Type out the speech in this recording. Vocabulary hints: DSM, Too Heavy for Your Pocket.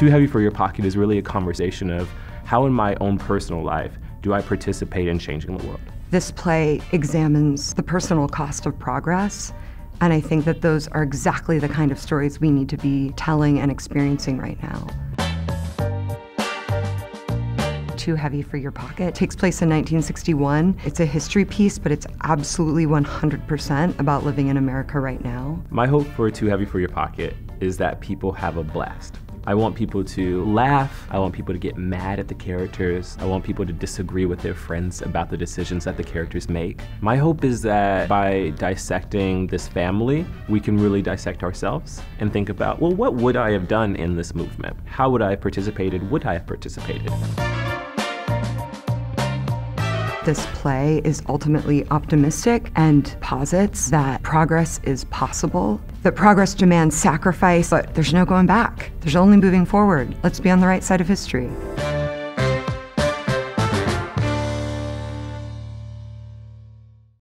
Too Heavy for Your Pocket is really a conversation of how in my own personal life do I participate in changing the world. This play examines the personal cost of progress, and I think that those are exactly the kind of stories we need to be telling and experiencing right now. Too Heavy for Your Pocket. It takes place in 1961. It's a history piece, but it's absolutely 100% about living in America right now. My hope for Too Heavy for Your Pocket is that people have a blast. I want people to laugh. I want people to get mad at the characters. I want people to disagree with their friends about the decisions that the characters make. My hope is that by dissecting this family, we can really dissect ourselves and think about, well, what would I have done in this movement? How would I have participated? Would I have participated? This play is ultimately optimistic and posits that progress is possible, that progress demands sacrifice, but there's no going back. There's only moving forward. Let's be on the right side of history.